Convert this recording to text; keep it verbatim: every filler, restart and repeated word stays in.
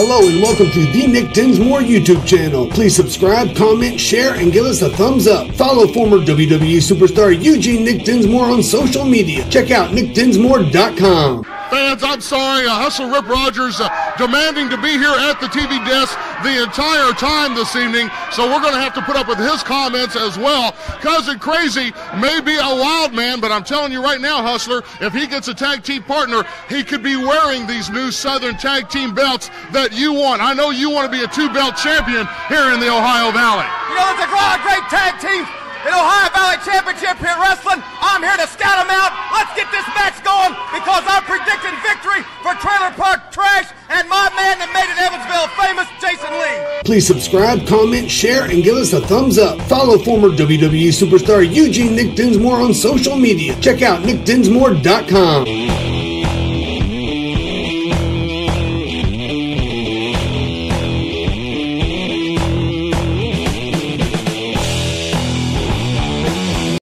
Hello and welcome to the Nick Dinsmore YouTube channel. Please subscribe, comment, share, and give us a thumbs up. Follow former W W E superstar Eugene Nick Dinsmore on social media. Check out Nick Dinsmore dot com. Fans, I'm sorry, uh, Hustler Rip Rogers uh, demanding to be here at the T V desk the entire time this evening, so we're going to have to put up with his comments as well. Cousin Crazy may be a wild man, but I'm telling you right now, Hustler, if he gets a tag team partner, he could be wearing these new Southern tag team belts that you want. I know you want to be a two-belt champion here in the Ohio Valley. You know, there's a lot of great tag teams in Ohio Valley Championship here wrestling. I'm here to scout them out. Let's get this match going, because I'm predicting victory for Trailer Park Trash and my man that made it Evansville famous, Jason Lee. Please subscribe, comment, share, and give us a thumbs up. Follow former W W E superstar Eugene Nick Dinsmore on social media. Check out Nick Dinsmore dot com.